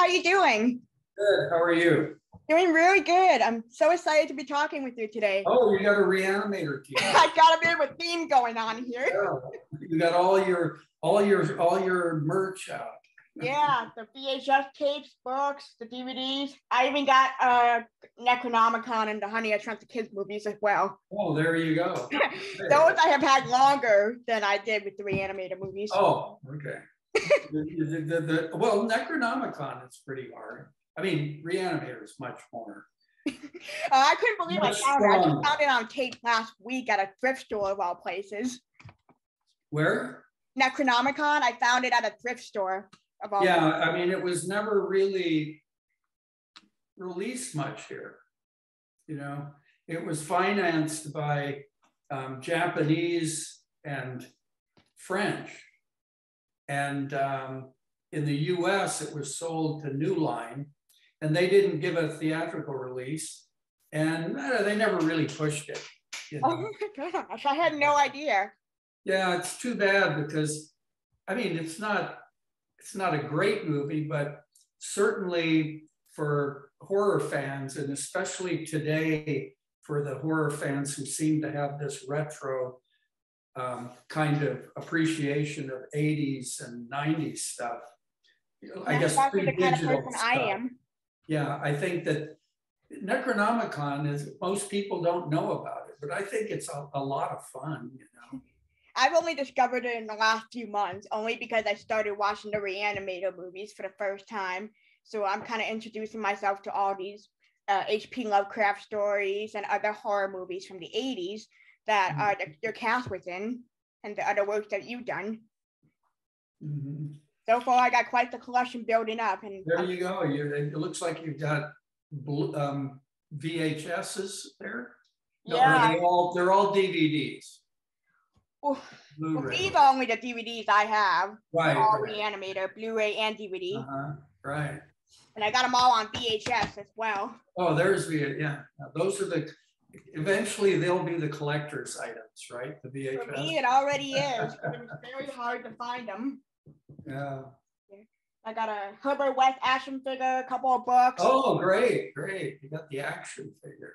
how are you doing? Good, how are you? Doing really good. I'm so excited to be talking with you today. Oh, you got a Re-Animator team. I got a bit of a theme going on here. Yeah. You got all your merch out. Yeah, the VHS tapes, books, the DVDs. I even got Necronomicon and the Honey, I Shrunk the Kids movies as well. Oh, there you go. Those I have had longer than I did with the Re-Animator movies. Oh, okay. Well, Necronomicon is pretty hard. I mean, Re-Animator is much more. I couldn't believe I found it. I just found it on tape last week at a thrift store of all places. Where? Necronomicon. I found it at a thrift store. Yeah, I mean, it was never really released much here. You know, it was financed by Japanese and French. And in the US, it was sold to New Line, and they didn't give a theatrical release. And they never really pushed it. You know? Oh my gosh, I had no idea. Yeah, it's too bad because, I mean, it's not a great movie, but certainly for horror fans, and especially today for the horror fans who seem to have this retro kind of appreciation of 80s and 90s stuff. I guess pre-digital stuff. I am. Yeah, I think that Necronomicon is, most people don't know about it, but I think it's a lot of fun, you know. I've only discovered it in the last few months, only because I started watching the Reanimator movies for the first time. So I'm kind of introducing myself to all these H.P. Lovecraft stories and other horror movies from the 80s that are your cast within and the other works that you've done. Mm-hmm. So far, I got quite the collection building up. And there you go. It looks like you've got VHSs there. No, yeah. They're all DVDs. Well, these are only the DVDs I have. Right. All right. Re-Animator, Blu-ray, and DVD. Right. And I got them all on VHS as well. Oh, there's the, yeah. Now, those are the, eventually they'll be the collector's items, right? The VHS. For me, it already is. It was very hard to find them. Yeah. I got a Herbert West action figure, a couple of books. Oh, great, great. You got the action figure.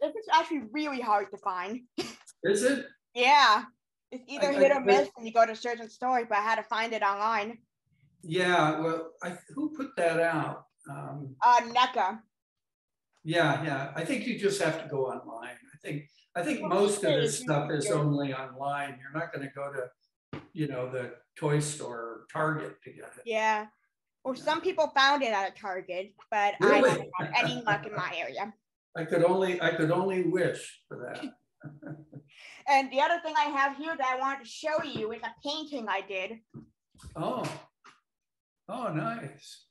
This is actually really hard to find. Is it? Yeah, it's either hit or miss when you go to certain stores, but I had to find it online. Yeah, well, who put that out? NECA. Yeah, yeah. I think you just have to go online. I think most of this stuff is only online. You're not going to go to, you know, the toy store or Target to get it. Yeah. Well, some people found it at a Target, but really? I haven't had any luck in my area. I could only wish for that. And the other thing I have here that I wanted to show you is a painting I did. Oh, oh, nice.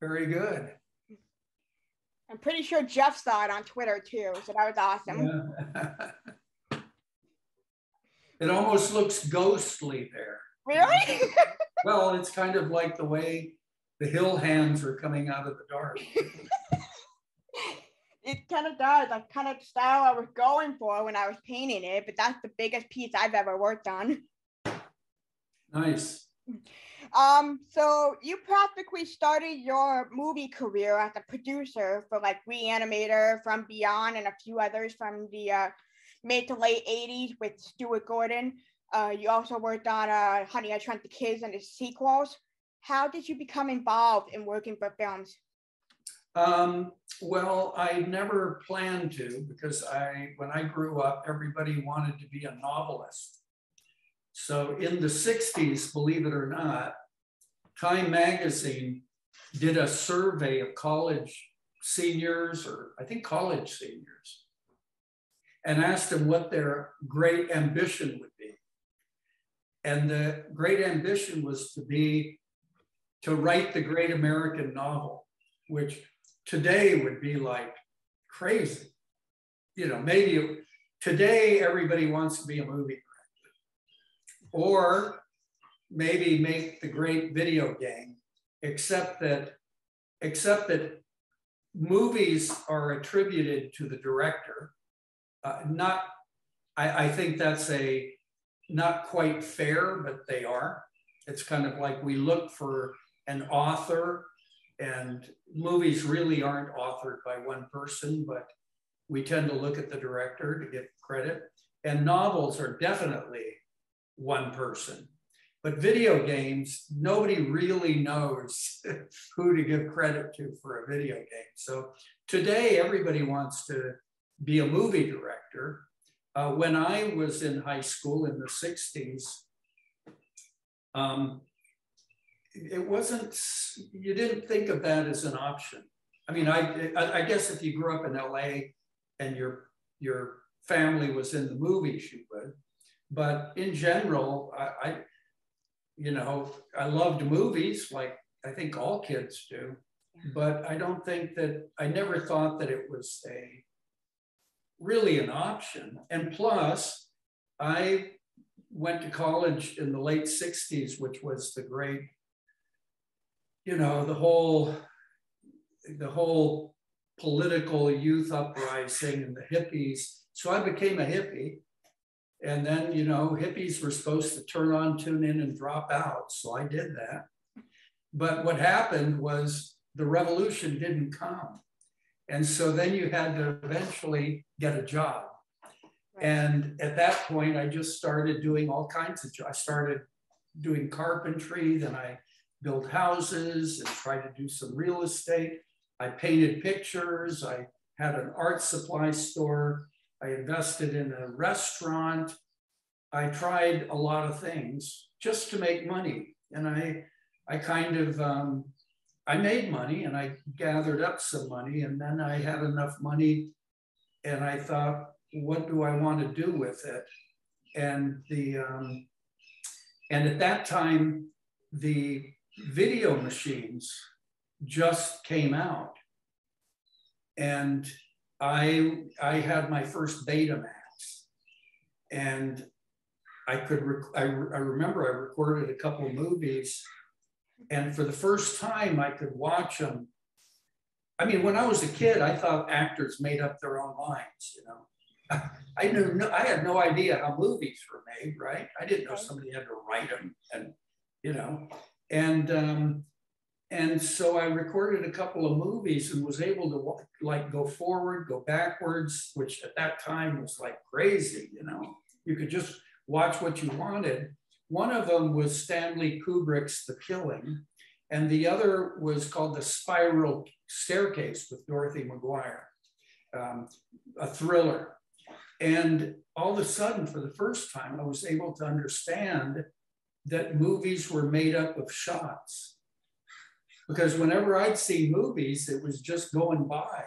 Very good. I'm pretty sure Jeff saw it on Twitter too, so that was awesome. Yeah. It almost looks ghostly there. Really? Well, it's kind of like the way the hill hands are coming out of the dark. It kind of does. That's kind of the style I was going for when I was painting it, but that's the biggest piece I've ever worked on. Nice. So you practically started your movie career as a producer for like Re-Animator, From Beyond, and a few others from the mid to late 80s with Stuart Gordon. You also worked on Honey, I Shrunk the Kids and its sequels. How did you become involved in working for films? Well, I never planned to, because when I grew up, everybody wanted to be a novelist. So in the 60s, believe it or not, Time magazine did a survey of college seniors, or I think college seniors, and asked them what their great ambition would be. And the great ambition was to write the great American novel, which today would be like crazy. You know, maybe today everybody wants to be a movie director or maybe make the great video game, except that movies are attributed to the director. I think that's not quite fair, but they are. It's kind of like we look for an author, and movies really aren't authored by one person, but we tend to look at the director to get credit. And novels are definitely one person. But video games, nobody really knows who to give credit to for a video game. So today, everybody wants to be a movie director. When I was in high school in the 60s, it wasn't, you didn't think of that as an option. I mean, I guess if you grew up in LA and your family was in the movies, you would. But in general, I loved movies like I think all kids do, but I don't think that, I never thought that it was really an option. And plus, I went to college in the late 60s, which was the great, the whole political youth uprising and the hippies. So I became a hippie. And then, hippies were supposed to turn on, tune in, and drop out. So I did that. But what happened was the revolution didn't come. And so then you had to eventually get a job. Right. And at that point, I just started doing all kinds of jobs. I started doing carpentry. Then I built houses and tried to do some real estate. I painted pictures. I had an art supply store. I invested in a restaurant. I tried a lot of things just to make money. And I made money and I gathered up some money, and then I had enough money and I thought, what do I want to do with it? And at that time, the video machines just came out, and I had my first Betamax, and I remember I recorded a couple of movies, and for the first time I could watch them. I mean, when I was a kid, I thought actors made up their own lines, I had no idea how movies were made, right? I didn't know somebody had to write them, and and so I recorded a couple of movies and was able to go forward, go backwards, which at that time was like crazy, You could just watch what you wanted. One of them was Stanley Kubrick's The Killing, and the other was called The Spiral Staircase with Dorothy McGuire, a thriller. And all of a sudden, for the first time, I was able to understand that movies were made up of shots. Because whenever I'd see movies, it was just going by,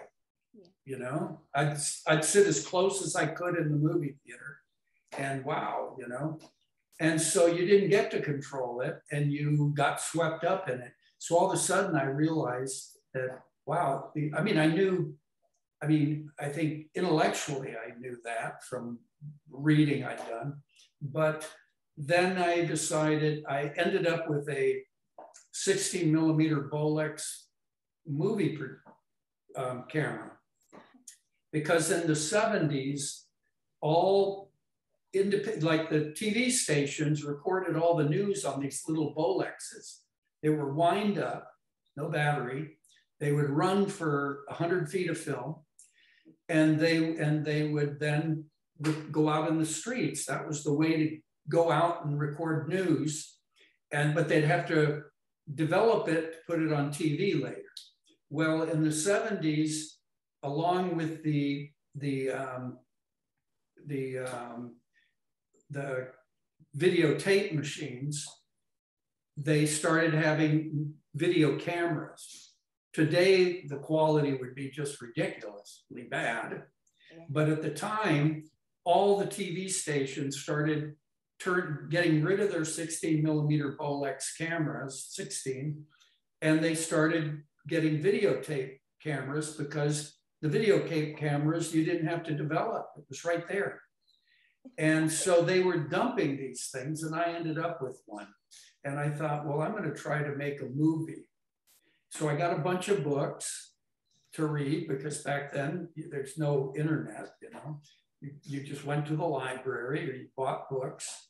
I'd sit as close as I could in the movie theater, and wow, And so you didn't get to control it, and you got swept up in it. So all of a sudden I realized that, wow, I think intellectually I knew that from reading I'd done, but then I decided, I ended up with a 16mm Bolex movie camera, because in the 70s, all independent, like the TV stations recorded all the news on these little Bolexes. They were wind up, no battery. They would run for 100 feet of film, and they would then go out in the streets. That was the way to go out and record news, but they'd have to develop it, put it on TV later. Well, in the 70s, along with the videotape machines, they started having video cameras. Today, the quality would be just ridiculously bad. But at the time, all the TV stations started getting rid of their 16mm Bolex cameras, 16, and they started getting videotape cameras, because the videotape cameras, you didn't have to develop, it was right there. And so they were dumping these things, and I ended up with one. And I thought, well, I'm gonna try to make a movie. So I got a bunch of books to read, because back then there's no internet, You just went to the library or you bought books,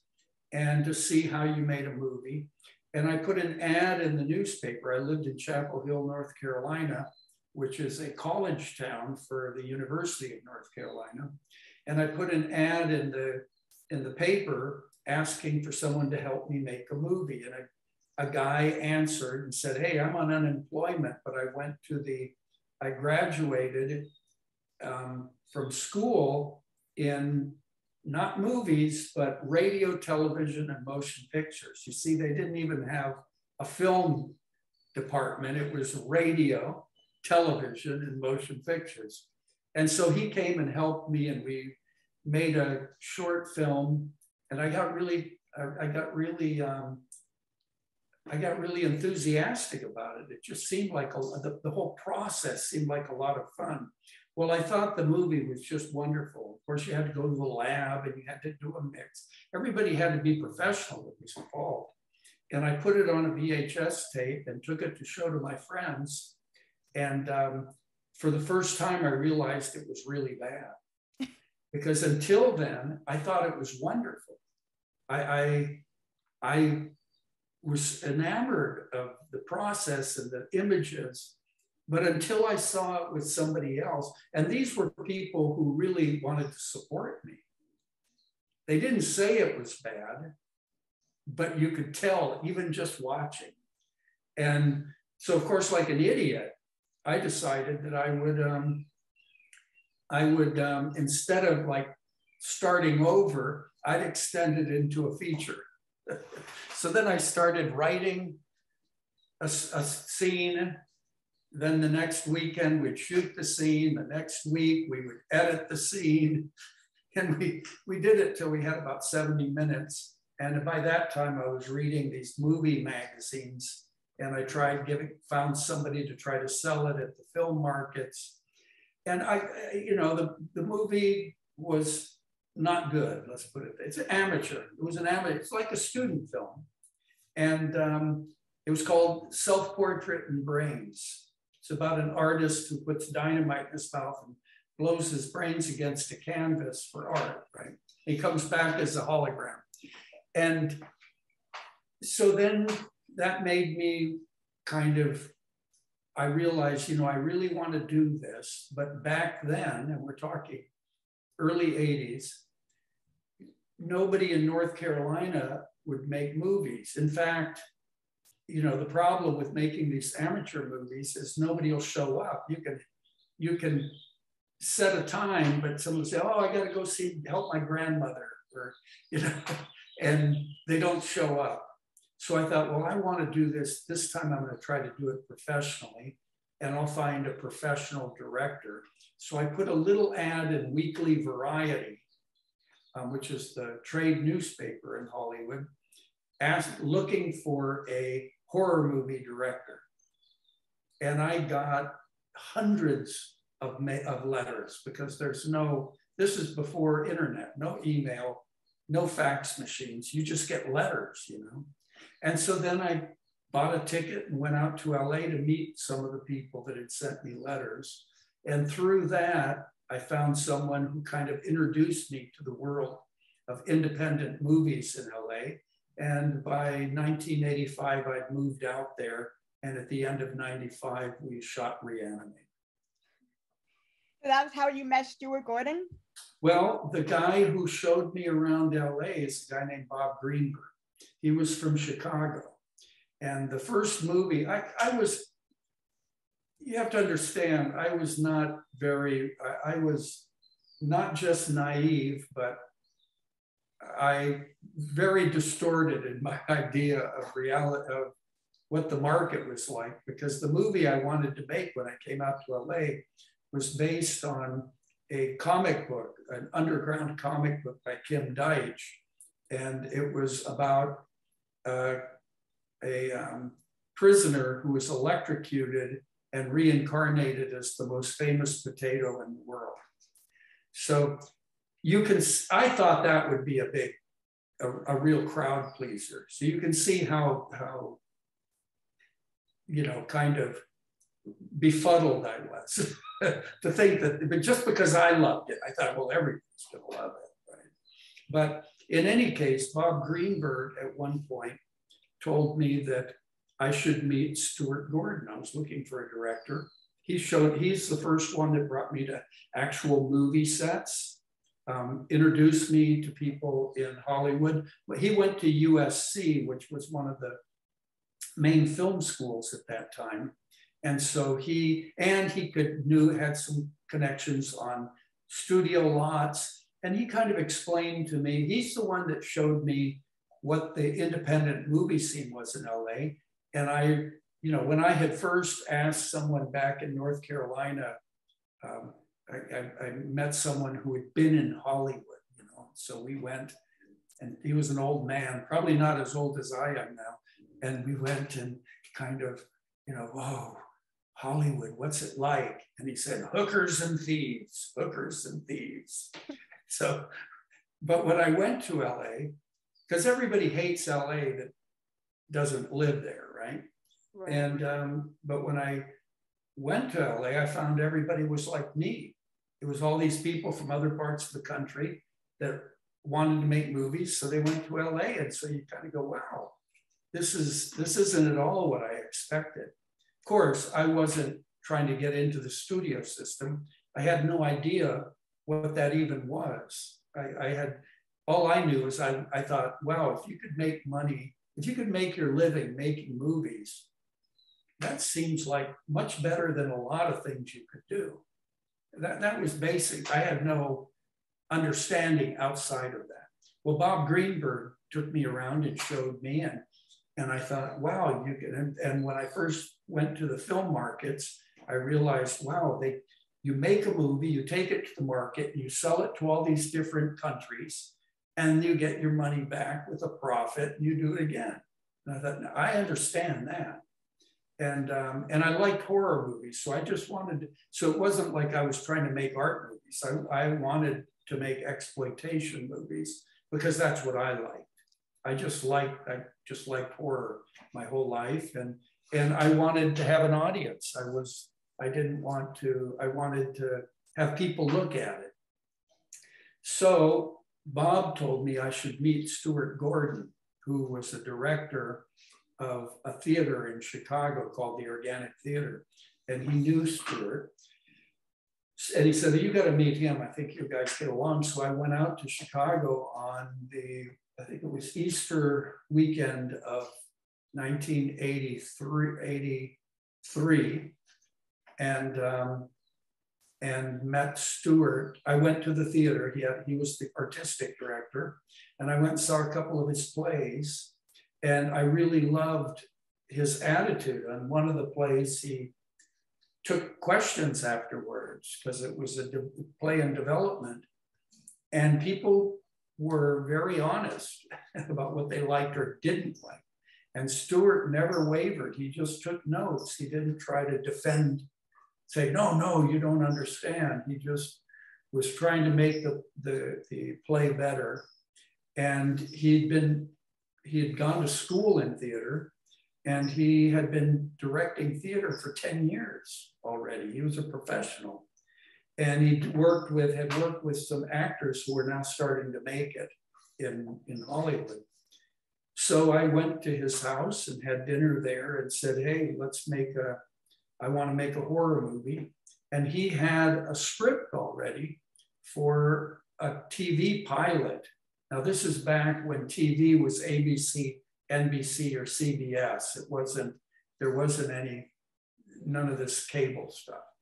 and to see how you made a movie. And I put an ad in the newspaper. I lived in Chapel Hill, North Carolina, which is a college town for the University of North Carolina. And I put an ad in the paper asking for someone to help me make a movie. And a guy answered and said, hey, I'm on unemployment, but I graduated from school in not movies, but radio, television, and motion pictures. You see, they didn't even have a film department. It was radio, television, and motion pictures. And so he came and helped me, and we made a short film. And I got really enthusiastic about it. It just seemed like the whole process seemed like a lot of fun. Well, I thought the movie was just wonderful. Of course, you had to go to the lab and you had to do a mix. Everybody had to be professional that was involved. And I put it on a VHS tape and took it to show to my friends. And for the first time, I realized it was really bad. Because until then, I thought it was wonderful. I was enamored of the process and the images, but until I saw it with somebody else, and these were people who really wanted to support me. They didn't say it was bad, but you could tell even just watching. And so, of course, like an idiot, I decided that I would instead of like starting over, I'd extend it into a feature. So then I started writing a scene. Then the next weekend, we'd shoot the scene. The next week, we would edit the scene. And we did it till we had about 70 minutes. And by that time, I was reading these movie magazines. And I found somebody to try to sell it at the film markets. And the movie was not good, let's put it. It's amateur. It was an amateur. It's like a student film. And it was called Self-Portrait and Brains. It's about an artist who puts dynamite in his mouth and blows his brains against a canvas for art, right? He comes back as a hologram. And so then that made me I realized, I really want to do this. But back then, and we're talking early 80s, nobody in North Carolina would make movies. In fact, the problem with making these amateur movies is nobody will show up. You can set a time, but someone will say, oh, I got to go help my grandmother, or, and they don't show up. So I thought, well, I want to do this. This time I'm going to try to do it professionally, and I'll find a professional director. So I put a little ad in Weekly Variety, which is the trade newspaper in Hollywood, looking for a horror movie director. And I got hundreds of letters, because this is before internet, no email, no fax machines. You just get letters, And so then I bought a ticket and went out to LA to meet some of the people that had sent me letters. And through that, I found someone who kind of introduced me to the world of independent movies in LA. And by 1985, I'd moved out there. And at the end of 95, we shot Re-Animator. So that was how you met Stuart Gordon? Well, the guy who showed me around LA is a guy named Bob Greenberg. He was from Chicago. And the first movie, you have to understand, I was not just naive, but I very distorted in my idea of reality, of what the market was like, because the movie I wanted to make when I came out to LA was based on a comic book, an underground comic book by Kim Deitch. And it was about a prisoner who was electrocuted and reincarnated as the most famous potato in the world. So I thought that would be a real crowd pleaser. So you can see how kind of befuddled I was to think that, but just because I loved it, I thought, well, everybody's gonna love it, right? But in any case, Bob Greenberg at one point told me that I should meet Stuart Gordon. I was looking for a director. He's the first one that brought me to actual movie sets, introduced me to people in Hollywood. But he went to USC, which was one of the main film schools at that time. And so he had some connections on studio lots. And he kind of explained to me, he's the one that showed me what the independent movie scene was in LA. And I, you know, when I had first asked someone back in North Carolina, I met someone who had been in Hollywood, you know, so we went, and he was an old man, probably not as old as I am now. And we went and kind of, you know, whoa, Hollywood, what's it like? And he said, hookers and thieves, hookers and thieves. So, but when I went to LA, because everybody hates LA that doesn't live there, right? Right. And, but when I went to LA, I found everybody was like me. It was all these people from other parts of the country that wanted to make movies, so they went to LA. And so you kind of go, wow, this isn't at all what I expected. Of course, I wasn't trying to get into the studio system. I had no idea what that even was. All I knew is I thought, wow, if you could make money, if you could make your living making movies, that seems like much better than a lot of things you could do. That was basic. I had no understanding outside of that. Well, Bob Greenberg took me around and showed me, and I thought, wow, you can. And when I first went to the film markets, I realized, wow, you make a movie, you take it to the market, you sell it to all these different countries, and you get your money back with a profit, and you do it again. And I thought, I understand that. And I liked horror movies, so I just wanted to, so it wasn't like I was trying to make art movies. I wanted to make exploitation movies because that's what I liked. I just liked horror my whole life, and I wanted to have an audience. I wanted to have people look at it. So Bob told me I should meet Stuart Gordon, who was the director of a theater in Chicago called the Organic Theater. And he knew Stuart. And he said, you got to meet him. I think you guys get along. So I went out to Chicago on I think it was Easter weekend of 1983. And met Stuart. I went to the theater. He was the artistic director. And I went and saw a couple of his plays. And I really loved his attitude. On one of the plays, he took questions afterwards because it was a play in development. And people were very honest about what they liked or didn't like. And Stuart never wavered. He just took notes. He didn't try to defend, say, no, you don't understand. He just was trying to make the play better. And he had gone to school in theater, and he had been directing theater for 10 years already. He was a professional. And he had worked with some actors who are now starting to make it in Hollywood. So I went to his house and had dinner there and said, hey, I want to make a horror movie. And he had a script already for a TV pilot. Now this is back when TV was ABC, NBC, or CBS. There wasn't none of this cable stuff.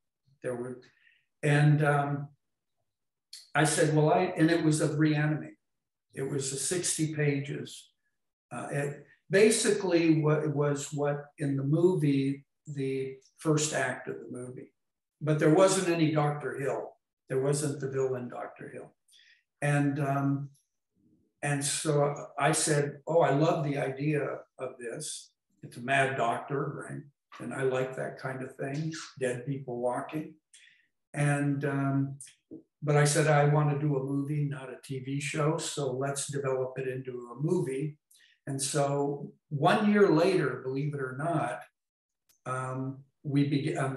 I said, and it was of Re-Animator. It was a 60 pages. Basically, what in the movie, the first act of the movie, but there wasn't any Dr. Hill. There wasn't the villain Dr. Hill, and so I said, oh, I love the idea of this. It's a mad doctor, right? And I like that kind of thing, dead people walking, but I said I want to do a movie, not a TV show. So let's develop it into a movie. And so 1 year later, believe it or not, we began on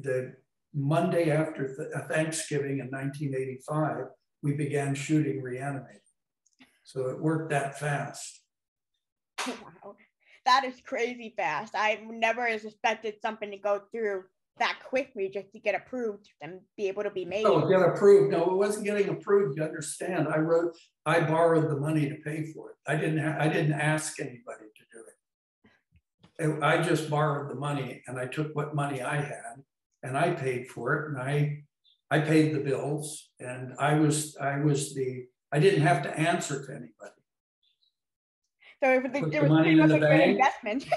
the Monday after Thanksgiving in 1985, we began shooting Re-Animator. So it worked that fast. Wow, that is crazy fast. I never expected something to go through that quickly just to get approved and be able to be made. Oh, get approved. No, it wasn't getting approved. You understand? I borrowed the money to pay for it. I didn't ask anybody to do it. I just borrowed the money and I took what money I had and I paid for it, and I paid the bills, and I didn't have to answer to anybody. So it was pretty much like an investment.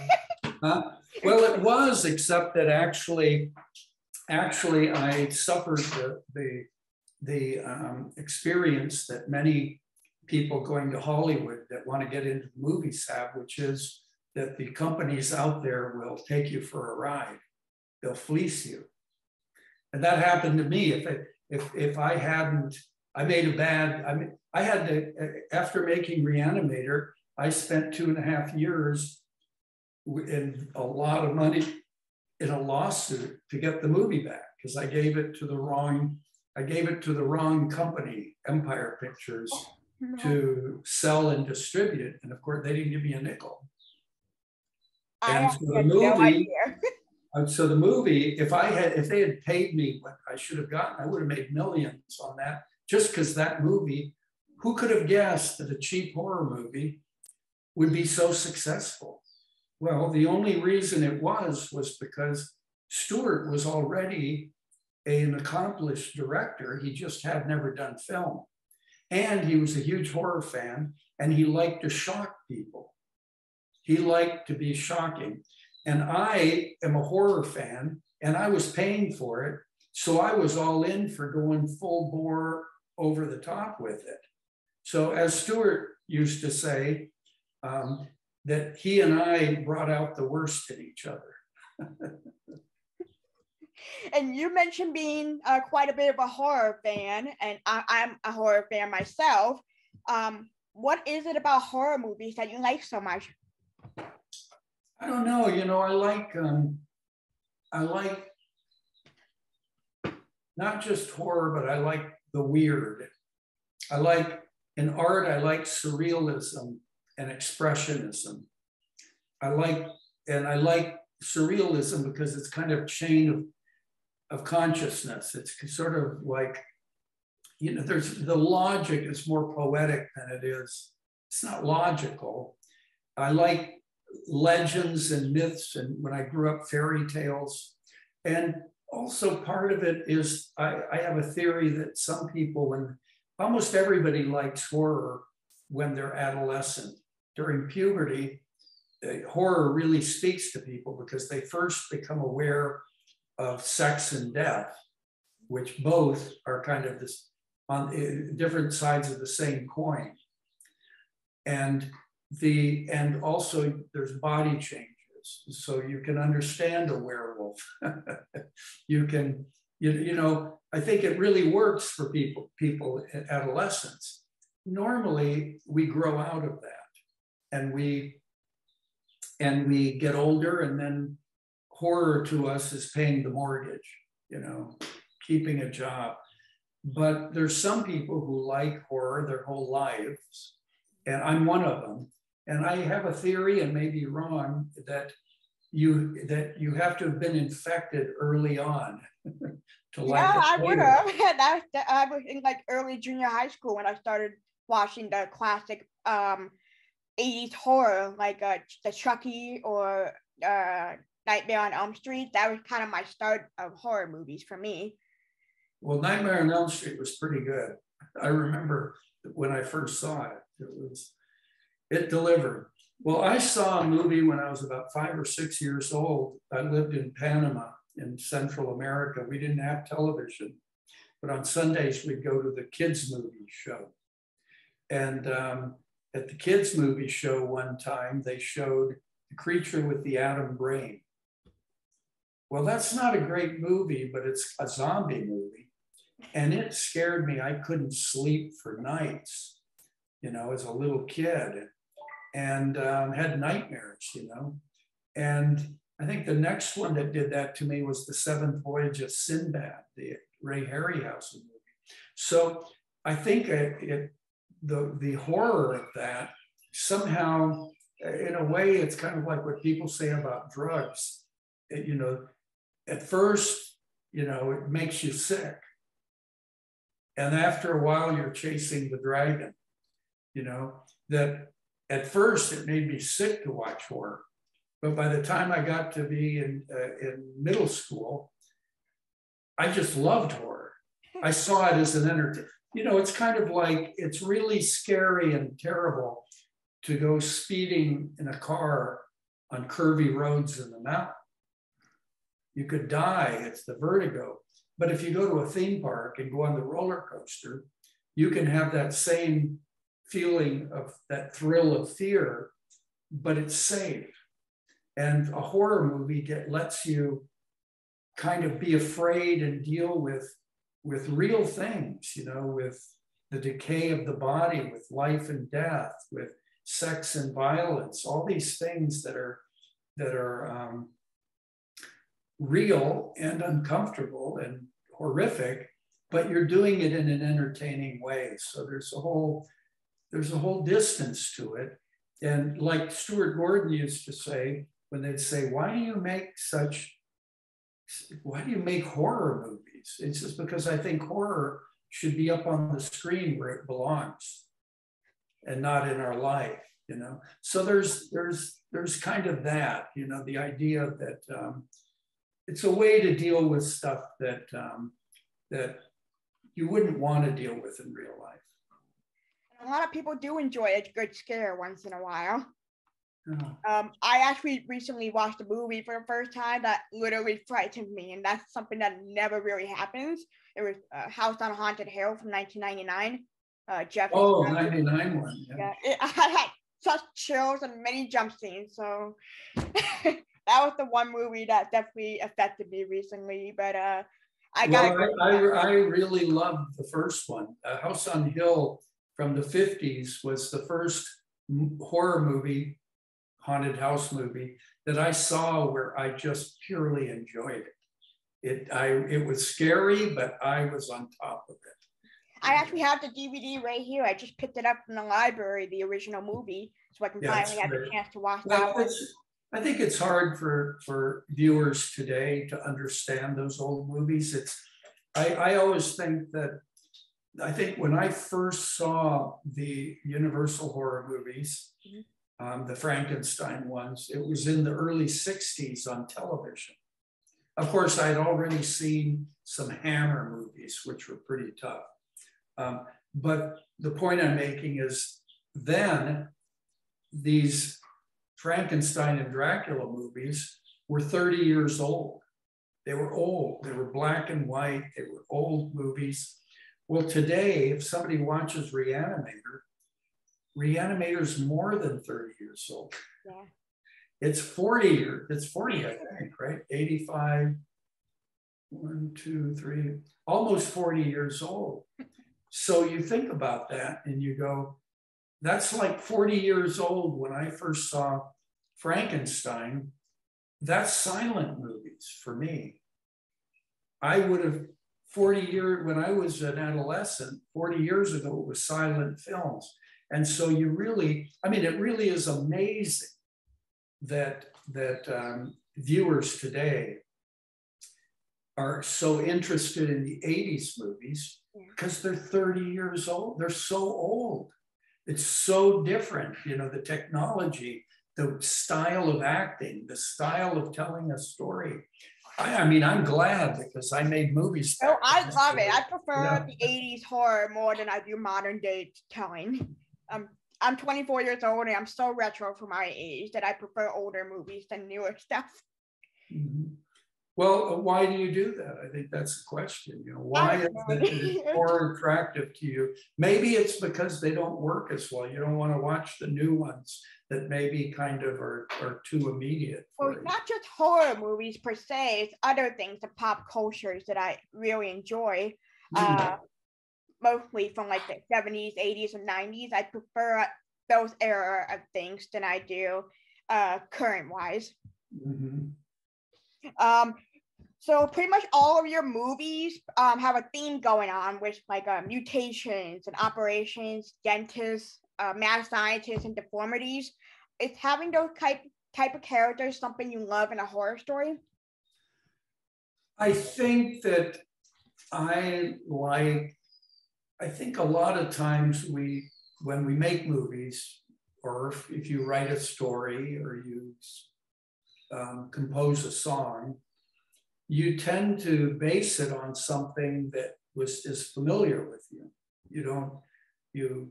Huh? Well, it was, except that actually, I suffered the experience that many people going to Hollywood that want to get into the movies have, which is that the companies out there will take you for a ride. They'll fleece you, and that happened to me. If I hadn't, I made a bad. I mean, I had to. After making Re-Animator, I spent 2.5 years. And a lot of money in a lawsuit to get the movie back, because I gave it to the wrong company, Empire Pictures, to sell and distribute. And of course, they didn't give me a nickel. And so the movie, if they had paid me what I should have gotten, I would have made millions on that. Just because that movie, who could have guessed that a cheap horror movie would be so successful? Well, the only reason it was because Stuart was already an accomplished director. He just had never done film. And he was a huge horror fan, and he liked to shock people. He liked to be shocking. And I am a horror fan, and I was paying for it, so I was all in for going full bore over the top with it. So as Stuart used to say, that he and I brought out the worst in each other. And you mentioned being quite a bit of a horror fan, and I'm a horror fan myself. What is it about horror movies that you like so much? I don't know. You know, I like not just horror, but I like the weird. I like, in art, I like surrealism and expressionism. I like surrealism because it's kind of chain of consciousness. It's sort of like, you know, there's the logic is more poetic than it is. It's not logical. I like legends and myths, and when I grew up, fairy tales. And also part of it is I have a theory that some people, and almost everybody likes horror when they're adolescent. During puberty, horror really speaks to people because they first become aware of sex and death, which both are kind of this on different sides of the same coin. And also there's body changes. So you can understand a werewolf. you know, I think it really works for people in adolescence. Normally we grow out of that and we get older, and then horror to us is paying the mortgage, you know, keeping a job. But there's some people who like horror their whole lives, and I'm one of them. And I have a theory, and maybe wrong, that you have to have been infected early on. I would have. I was in like early junior high school when I started watching the classic 80s horror, like the Chucky or Nightmare on Elm Street. That was kind of my start of horror movies for me. Well, Nightmare on Elm Street was pretty good. I remember when I first saw it, it delivered. Well, I saw a movie when I was about 5 or 6 years old. I lived in Panama in Central America. We didn't have television, but on Sundays we'd go to the kids' movie show. And at the kids' movie show one time, they showed The Creature with the Atom Brain. Well, that's not a great movie, but it's a zombie movie. And it scared me. I couldn't sleep for nights, you know, as a little kid, and had nightmares, you know. And I think the next one that did that to me was The Seventh Voyage of Sinbad, the Ray Harryhausen movie. So I think the horror of that somehow in a way, it's kind of like what people say about drugs. It, you know, at first, you know, it makes you sick. And after a while, you're chasing the dragon, you know, that at first it made me sick to watch horror. But by the time I got to be in middle school, I just loved horror. I saw it as an entertainment. You know, it's kind of like, it's really scary and terrible to go speeding in a car on curvy roads in the mountain. You could die, it's the vertigo. But if you go to a theme park and go on the roller coaster, you can have that same feeling of that thrill of fear, but it's safe. And a horror movie lets you kind of be afraid and deal with real things, you know, with the decay of the body, with life and death, with sex and violence, all these things that are real and uncomfortable and horrific, but you're doing it in an entertaining way. So there's a whole distance to it. And like Stuart Gordon used to say, when they'd say, why do you make horror movies? It's just because I think horror should be up on the screen where it belongs and not in our life, you know? So there's kind of that, you know, the idea that it's a way to deal with stuff that you wouldn't want to deal with in real life. A lot of people do enjoy a good scare once in a while. Oh. I actually recently watched a movie for the first time that literally frightened me, and that's something that never really happens. It was House on Haunted Hill from 1999. Jeffrey. Oh, 99 one. Yeah. I had such chills and many jump scenes, so that was the one movie that definitely affected me recently, but I really loved the first one. House on Hill from the 50s was the first horror movie, haunted house movie, that I saw where I just purely enjoyed it. It was scary, but I was on top of it. I actually have the DVD right here. I just picked it up from the library, the original movie, so I can finally have the chance to watch that one. I think it's hard for viewers today to understand those old movies. I always think that, I think when I first saw the Universal horror movies, mm-hmm. The Frankenstein ones, it was in the early 60s on television. Of course, I'd already seen some Hammer movies, which were pretty tough. But the point I'm making is then these Frankenstein and Dracula movies were 30 years old. They were old, they were black and white, they were old movies. Well, today, if somebody watches Re-Animator, Re-Animator's more than 30 years old. Yeah. It's 40, I think, right? 85, 1, 2, 3, almost 40 years old. So you think about that and you go, that's like 40 years old when I first saw Frankenstein. That's silent movies for me. I would have, when I was an adolescent, 40 years ago, it was silent films. And so you really, I mean, it really is amazing that viewers today are so interested in the 80s movies because they're 30 years old. They're so old. It's so different, you know, the technology, the style of acting, the style of telling a story. I mean, I'm glad because I made movies. Oh, I love it. I prefer the 80s horror more than I do modern day telling. I'm 24 years old and I'm so retro for my age that I prefer older movies than newer stuff. Mm-hmm. Well, why do you do that? I think that's the question. You know, why is it horror attractive to you? Maybe it's because they don't work as well. You don't want to watch the new ones that maybe kind of are too immediate. Well, it's not just horror movies per se, it's other things, the pop cultures that I really enjoy, mostly from like the 70s, 80s, and 90s. I prefer those era of things than I do current-wise. Mm-hmm. So pretty much all of your movies have a theme going on with like mutations and operations, dentists, mad scientists, and deformities. is having those type of characters something you love in a horror story? I think that I think a lot of times when we make movies, or if you write a story or you compose a song, you tend to base it on something that is familiar with you. You're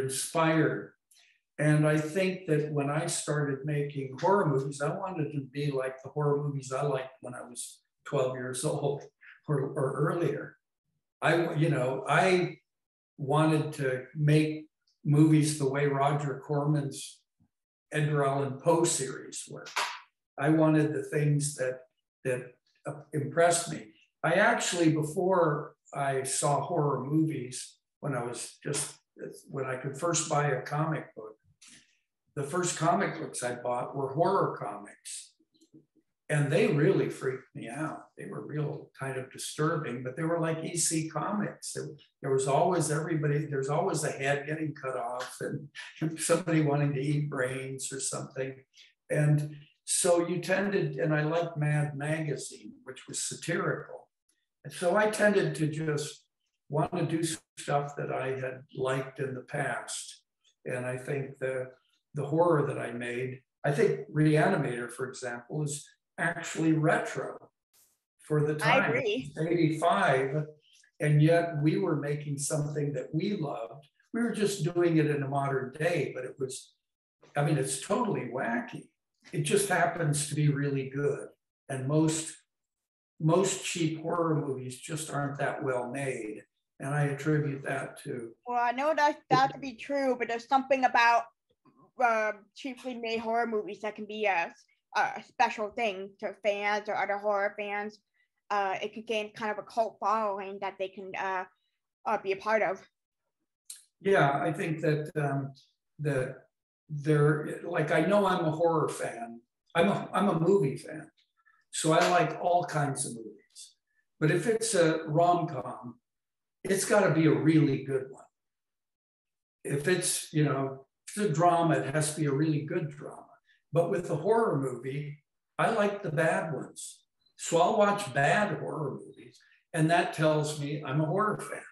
inspired. And I think that when I started making horror movies, I wanted to be like the horror movies I liked when I was 12 years old or earlier. I wanted to make movies the way Roger Corman's Edgar Allan Poe series were. I wanted the things that impressed me. I actually, before I saw horror movies, when I could first buy a comic book, the first comic books I bought were horror comics. And they really freaked me out. They were real kind of disturbing, but they were like EC comics. There was always there's always a head getting cut off and somebody wanting to eat brains or something. And so I liked Mad Magazine, which was satirical. And so I tended to just want to do stuff that I had liked in the past. And I think the horror that I made, I think Re-Animator, for example, is actually retro for the time. I agree. 85, and yet we were making something that we loved. We were just doing it in a modern day, but it's totally wacky. It just happens to be really good. And most cheap horror movies just aren't that well made. And I attribute that to. Well, I know that to be true, but there's something about cheaply made horror movies that can be a special thing to fans or other horror fans. It can gain kind of a cult following that they can be a part of. Yeah, I think that I know I'm a horror fan. I'm a movie fan, so I like all kinds of movies. But if it's a rom-com, it's got to be a really good one. If it's if it's a drama, it has to be a really good drama. But with the horror movie, I like the bad ones. So I'll watch bad horror movies, and that tells me I'm a horror fan,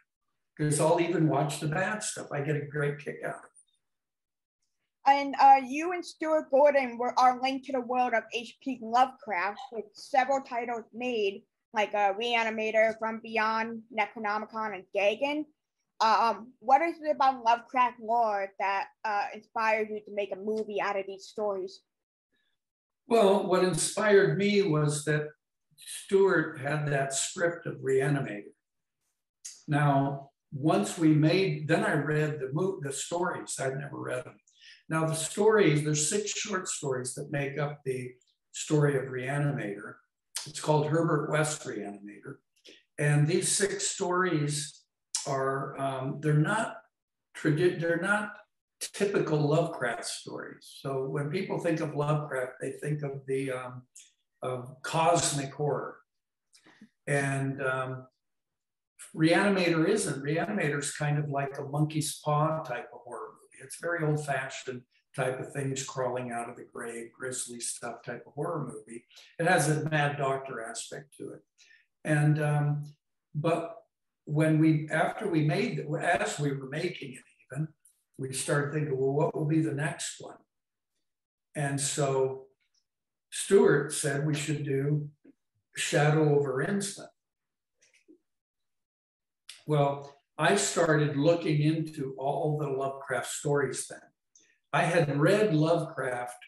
because I'll even watch the bad stuff. I get a great kick out of it. And you and Stuart Gordon are linked to the world of H.P. Lovecraft, with several titles made, like Re-Animator, From Beyond, Necronomicon, and Dagon. What is it about Lovecraft lore that inspired you to make a movie out of these stories? Well, what inspired me was that Stuart had that script of Re-Animator. Now, then I read the stories. I'd never read them. Now, the stories, there's 6 short stories that make up the story of Re-Animator. It's called Herbert West Re-Animator. And these 6 stories are they're not typical Lovecraft stories. So when people think of Lovecraft, they think of the cosmic horror, and Re-Animator isn't. Re-Animator's kind of like a monkey's paw type of horror movie. It's very old-fashioned type of things, crawling out of the grave, grisly stuff type of horror movie. It has a Mad Doctor aspect to it, and but as we were making it even, we started thinking, well, what will be the next one? And so Stuart said we should do Shadow over Innsmouth. Well, I started looking into all the Lovecraft stories then. I had read Lovecraft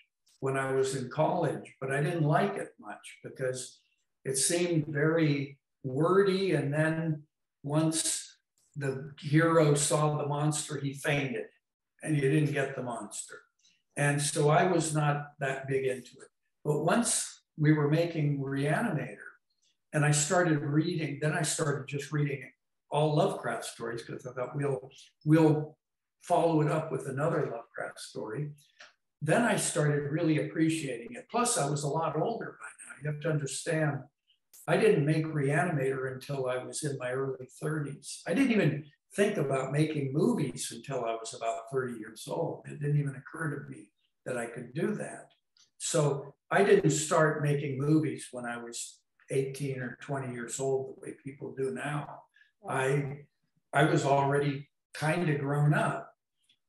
when I was in college, but I didn't like it much because it seemed very wordy, and then once the hero saw the monster, he fainted, and you didn't get the monster. And so I was not that big into it. But once we were making Re-Animator, and I started reading, then I started just reading all Lovecraft stories, because I thought we'll follow it up with another Lovecraft story. Then I started really appreciating it. Plus, I was a lot older by now. You have to understand, I didn't make Re-Animator until I was in my early 30s. I didn't even think about making movies until I was about 30 years old. It didn't even occur to me that I could do that. So I didn't start making movies when I was 18 or 20 years old, the way people do now. I was already kind of grown up.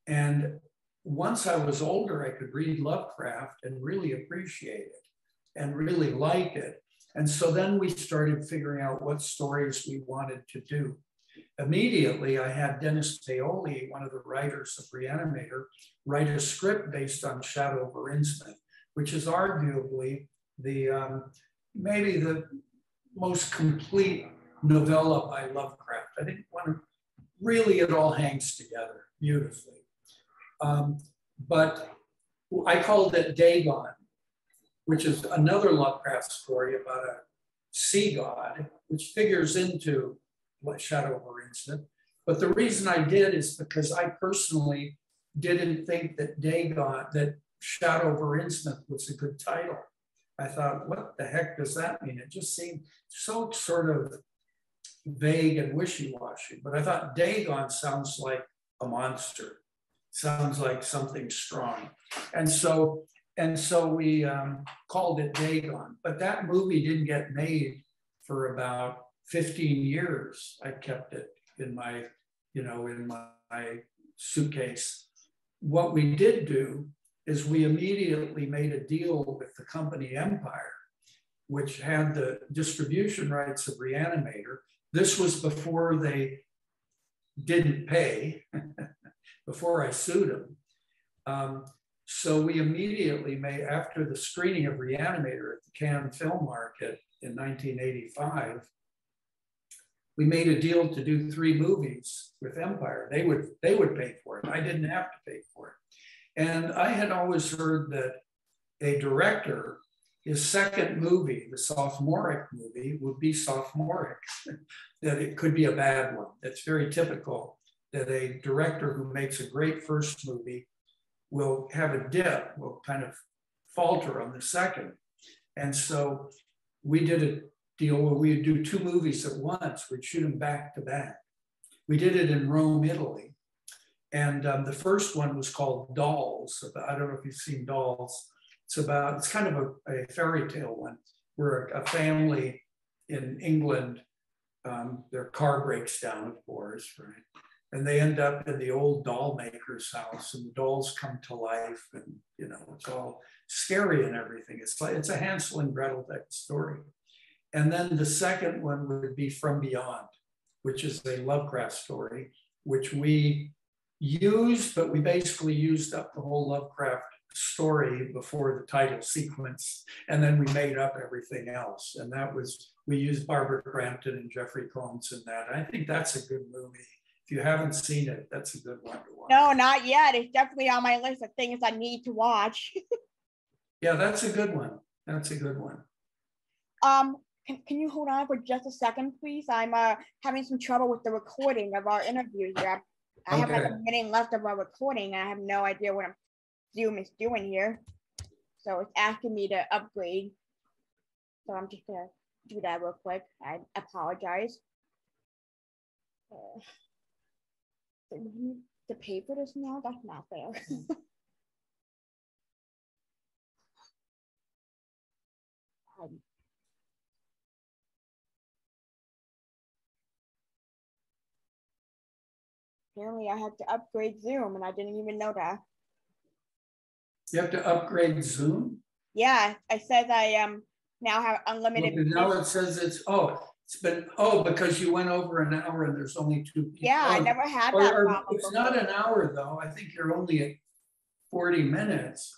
And once I was older, I could read Lovecraft and really appreciate it and really like it. And so then we started figuring out what stories we wanted to do. Immediately, I had Dennis Paoli, one of the writers of Re-Animator, write a script based on Shadow over Innsmouth, which is arguably the maybe the most complete novella by Lovecraft. I didn't want to, really it all hangs together beautifully. But I called it Dagon, which is another Lovecraft story about a sea god, which figures into Shadow over Innsmouth. But the reason I did is because I personally didn't think that Shadow over Innsmouth was a good title. I thought, what the heck does that mean? It just seemed so sort of vague and wishy-washy. But I thought Dagon sounds like a monster, sounds like something strong. And so we called it Dagon. But that movie didn't get made for about 15 years. I kept it in my, in my suitcase. What we did do is we immediately made a deal with the company Empire, which had the distribution rights of Re-Animator. This was before they didn't pay, before I sued them. So we immediately made, after the screening of Re-Animator at the Cannes Film Market in 1985, we made a deal to do 3 movies with Empire. They would pay for it. I didn't have to pay for it. And I had always heard that a director, his second movie, the sophomoric movie, would be sophomoric, that it could be a bad one. That's very typical, that a director who makes a great first movie will have a dip, will kind of falter on the second. And so we did a deal where we would do 2 movies at once. We'd shoot them back to back. We did it in Rome, Italy. And the first one was called Dolls. I don't know if you've seen Dolls. It's kind of a fairy tale one where a family in England, their car breaks down, of course, right? And they end up in the old doll maker's house, and the dolls come to life, and it's all scary and everything. It's a Hansel and Gretel type story. And then the second one would be From Beyond, which is a Lovecraft story, which we used, but we basically used up the whole Lovecraft story before the title sequence. And then we made up everything else. And that was, we used Barbara Crampton and Jeffrey Combs in that. I think that's a good movie. If you haven't seen it, that's a good one to watch. No, not yet. It's definitely on my list of things I need to watch. Yeah, that's a good one. That's a good one. Can you hold on for just a second, please? I'm having some trouble with the recording of our interview here. I have like a minute left of our recording. And I have no idea what Zoom is doing here. So it's asking me to upgrade. So I'm just gonna do that real quick. I apologize. Do we need to pay for this now? That's not fair. Apparently I had to upgrade Zoom and I didn't even know that. You have to upgrade Zoom? Yeah, I said I now have unlimited. Well, now it says it's because you went over an hour and there's only 2 people. Yeah, I never had that problem. It's not an hour though. I think you're only at 40 minutes.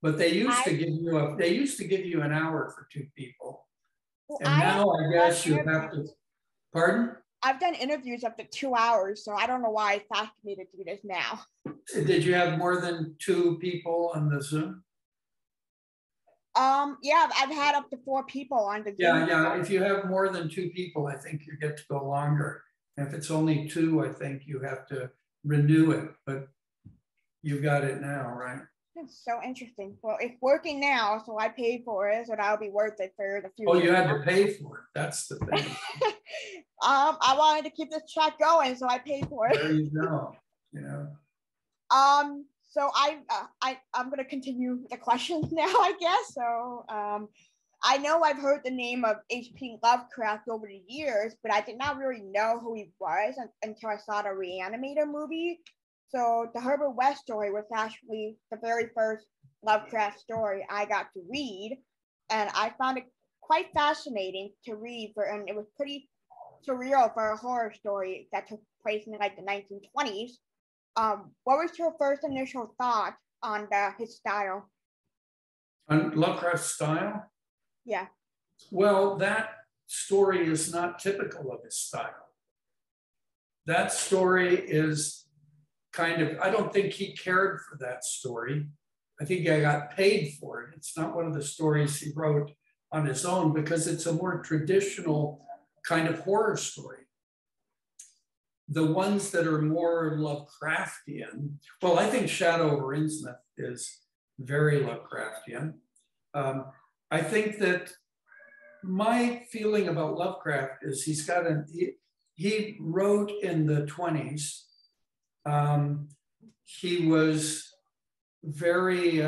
But they used to give you an hour for 2 people. Well, and now I guess you have to, pardon? I've done interviews up to 2 hours, so I don't know why it's asking me to do this now. Did you have more than 2 people on the Zoom? Yeah, I've had up to 4 people on the Zoom. Yeah, if you have more than 2 people, I think you get to go longer. And if it's only 2, I think you have to renew it, but you've got it now, right? That's so interesting. Well, it's working now, so I paid for it, so that'll be worth it for the future. Oh, you had to pay for it. That's the thing. I wanted to keep this chat going, so I paid for it. There you go. Yeah. So I'm gonna continue with the questions now, I guess. So I know I've heard the name of H.P. Lovecraft over the years, but I did not really know who he was until I saw the Re-Animator movie. So the Herbert West story was actually the very first Lovecraft story I got to read. And I found it quite fascinating to read, and it was pretty surreal for a horror story that took place in like the 1920s. What was your first initial thought on his style? On Lovecraft's style? Yeah. Well, that story is not typical of his style. That story is kind of, I don't think he cared for that story. I think he got paid for it. It's not one of the stories he wrote on his own because it's a more traditional kind of horror story. The ones that are more Lovecraftian, well, I think Shadow over Innsmouth is very Lovecraftian. I think that my feeling about Lovecraft is he's got he wrote in the 20s. He was very,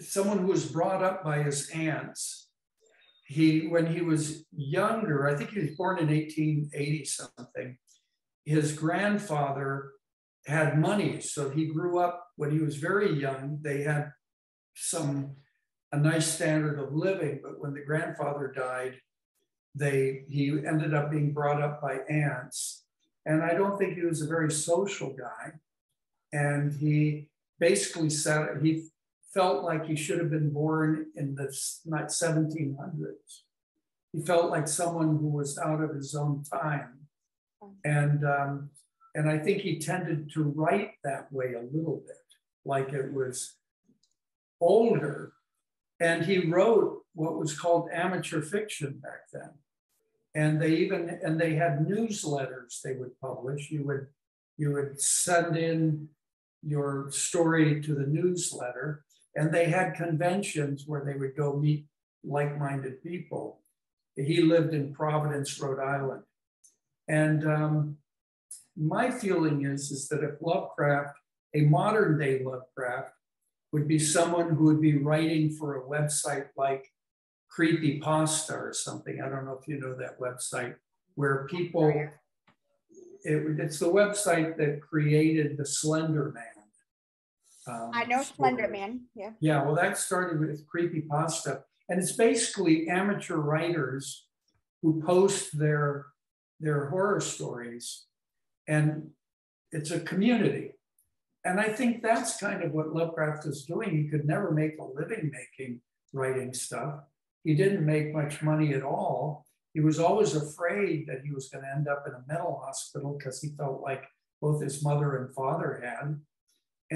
someone who was brought up by his aunts. When he was younger, I think he was born in 1880 something, his grandfather had money. So he grew up, when he was very young, they had a nice standard of living, but when the grandfather died, he ended up being brought up by aunts. And I don't think he was a very social guy. And he basically he felt like he should have been born in the 1700s. He felt like someone who was out of his own time. And I think he tended to write that way a little bit, like it was older. And he wrote what was called amateur fiction back then. And they had newsletters they would publish. You would send in your story to the newsletter, and they had conventions where they would go meet like-minded people. He lived in Providence, Rhode Island. And my feeling is that if Lovecraft, a modern day Lovecraft, would be someone who would be writing for a website like Creepypasta or something. I don't know if you know that website where people, it's the website that created the Slender Man. I know Slender Man, yeah. Yeah, well that started with Creepypasta. And it's basically amateur writers who post their horror stories, and it's a community. And I think that's kind of what Lovecraft is doing. He could never make a living writing stuff. He didn't make much money at all. He was always afraid that he was going to end up in a mental hospital because he felt like both his mother and father had.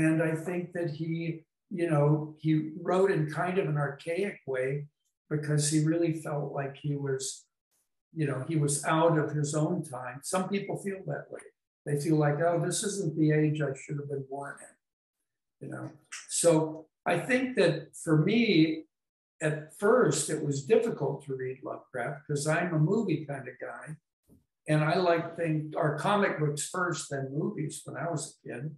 And I think that he wrote in kind of an archaic way because he really felt like he was out of his own time. Some people feel that way. They feel like, oh, this isn't the age I should have been born in, So I think that for me, at first, it was difficult to read Lovecraft because I'm a movie kind of guy. And I like things, or comic books first, then movies when I was a kid.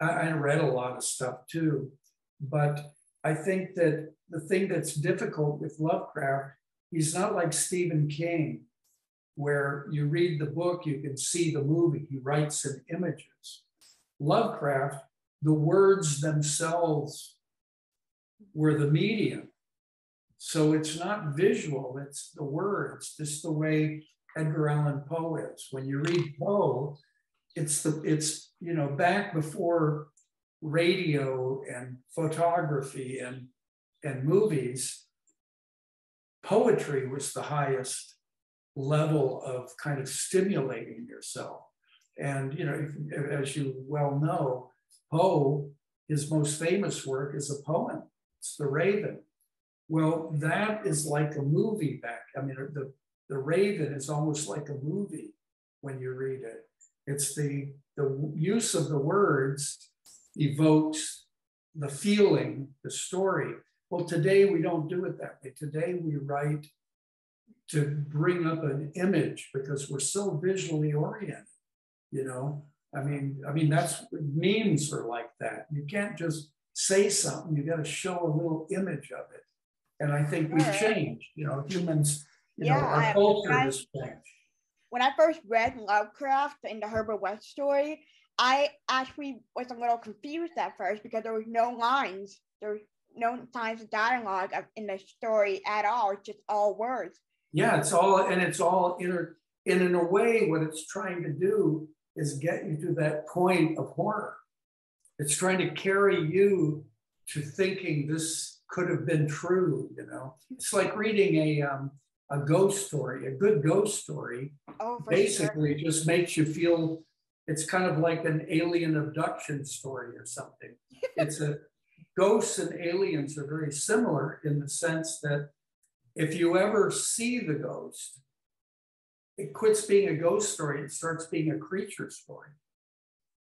I read a lot of stuff too. But I think that the thing that's difficult with Lovecraft, he's not like Stephen King, where you read the book, you can see the movie. He writes in images. Lovecraft, the words themselves were the medium. So it's not visual, it's the words, just the way Edgar Allan Poe is. When you read Poe, it's back before radio and photography and movies, poetry was the highest level of kind of stimulating yourself. And as you well know, Poe, his most famous work is a poem, it's The Raven. Well, that is like a movie back. I mean, the Raven is almost like a movie when you read it. It's the use of the words evokes the feeling, the story. Well, today we don't do it that way. Today we write to bring up an image because we're so visually oriented, you know? I mean, that's memes are like that. You can't just say something, you got to show a little image of it. And I think we've changed, you know, humans, you know, our culture has changed. When I first read Lovecraft in the Herbert West story, I actually was a little confused at first because there was no lines. There was no lines of dialogue in the story at all. It's just all words. Yeah, it's all, and it's all inner, and in a way, what it's trying to do is get you to that point of horror. It's trying to carry you to thinking this could have been true, you know? It's like reading a ghost story. A good ghost story basically just makes you feel, it's kind of like an alien abduction story or something. It's a, ghosts and aliens are very similar in the sense that if you ever see the ghost, it quits being a ghost story, it starts being a creature story.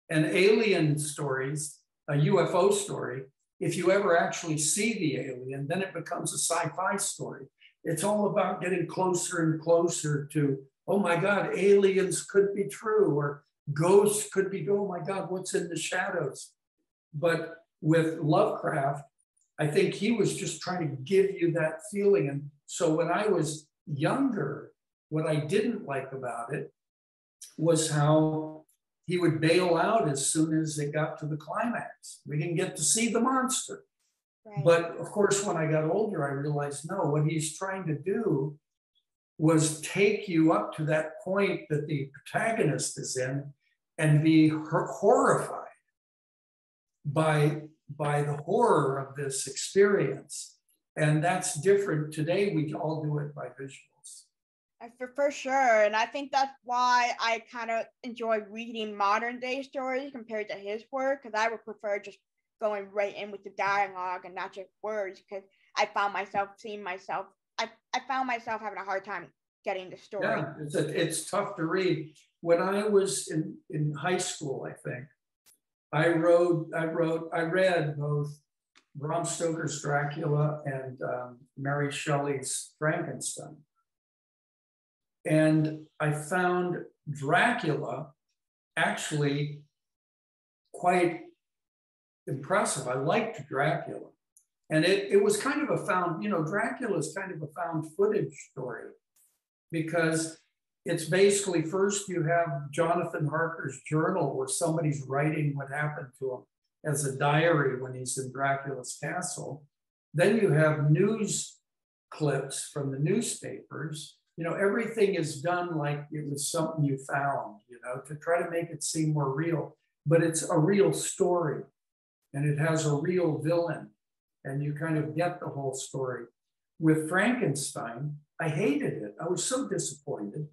And alien stories, a UFO story, if you ever actually see the alien, then it becomes a sci-fi story. It's all about getting closer and closer to, oh my God, aliens could be true, or ghosts could be, oh my God, what's in the shadows? But with Lovecraft, I think he was just trying to give you that feeling. And so when I was younger, what I didn't like about it was how he would bail out as soon as it got to the climax. We didn't get to see the monster. Right. But of course, when I got older, I realized, no, what he's trying to do was take you up to that point that the protagonist is in and be horrified by the horror of this experience. And that's different. Today, we all do it by visuals. For sure. And I think that's why I kind of enjoy reading modern day stories compared to his work, because I would prefer just going right in with the dialogue and not just words, because I found myself seeing myself. I found myself having a hard time getting the story. Yeah, it's tough to read. When I was in high school, I think, I read both Bram Stoker's Dracula and Mary Shelley's Frankenstein. And I found Dracula actually quite impressive. I liked Dracula. And it was kind of a found, you know, Dracula is kind of a found footage story because it's basically first you have Jonathan Harker's journal where somebody's writing what happened to him as a diary when he's in Dracula's castle. Then you have news clips from the newspapers. You know, everything is done like it was something you found, you know, to try to make it seem more real, but it's a real story and it has a real villain and you kind of get the whole story. With Frankenstein, I hated it. I was so disappointed.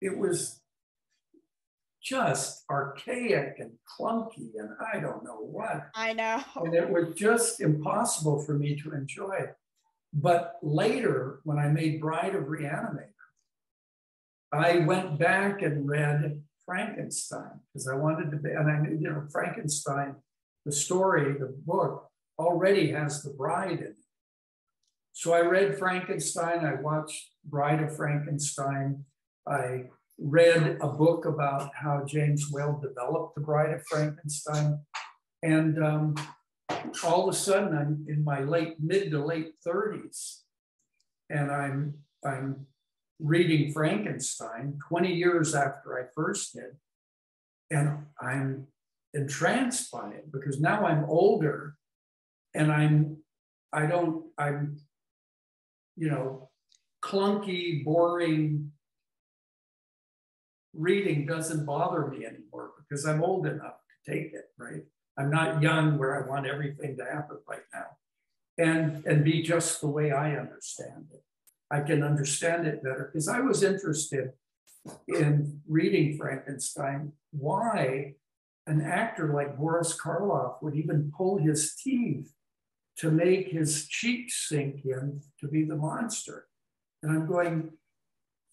It was just archaic and clunky and I don't know what. I know. And it was just impossible for me to enjoy it. But later, when I made Bride of Reanimator, I went back and read Frankenstein because I wanted to be, and I knew, you know, Frankenstein, the story, the book already has the bride in it. So I read Frankenstein, I watched Bride of Frankenstein, I read a book about how James Whale developed the Bride of Frankenstein, and all of a sudden, I'm in my mid to late 30s, and I'm reading Frankenstein 20 years after I first did, and I'm entranced by it because now I'm older, and I'm you know, clunky, boring reading doesn't bother me anymore because I'm old enough to take it, right? I'm not young where I want everything to happen right now and be just the way I understand it. I can understand it better because I was interested in reading Frankenstein, why an actor like Boris Karloff would even pull his teeth to make his cheeks sink in to be the monster. And I'm going,